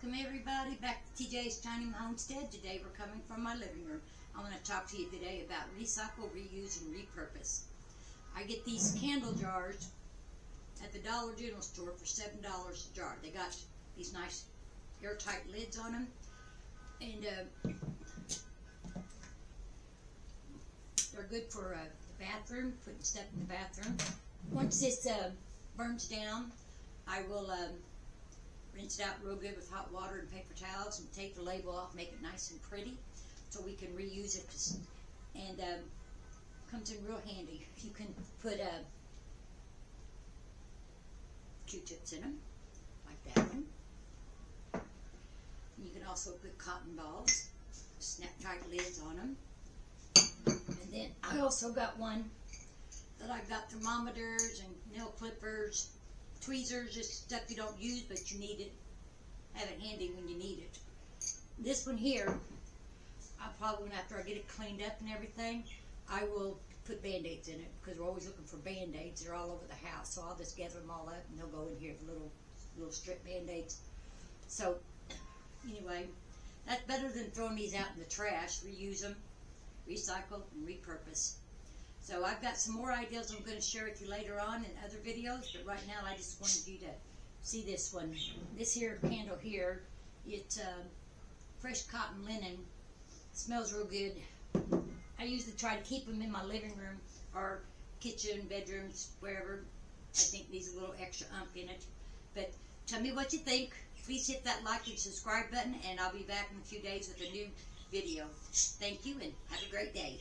Welcome everybody back to TJ's Tiny Homestead. Today we're coming from my living room. I want to talk to you today about recycle, reuse, and repurpose. I get these candle jars at the Dollar General store for $7 a jar. They got these nice airtight lids on them. And they're good for the bathroom, putting stuff in the bathroom. Once this burns down, I will rinse it out real good with hot water and paper towels and take the label off, make it nice and pretty so we can reuse it. And comes in real handy. You can put Q-tips in them, like that one. And you can also put cotton balls, snap tight lids on them. And then I also got one that I've got thermometers and nail clippers, tweezers, just stuff you don't use but you need it. Have it handy when you need it. This one here, I'll probably, after I get it cleaned up and everything, I will put band-aids in it because we're always looking for band-aids. They're all over the house, so I'll just gather them all up and they'll go in here with little strip band-aids. So anyway, that's better than throwing these out in the trash. Reuse them, recycle, and repurpose. So I've got some more ideas I'm going to share with you later on in other videos, but right now I just wanted you to see this one. This here candle here, it's fresh cotton linen. It smells real good. I usually try to keep them in my living room or kitchen, bedrooms, wherever. I think needs a little extra oomph in it. But tell me what you think. Please hit that like and subscribe button, and I'll be back in a few days with a new video. Thank you, and have a great day.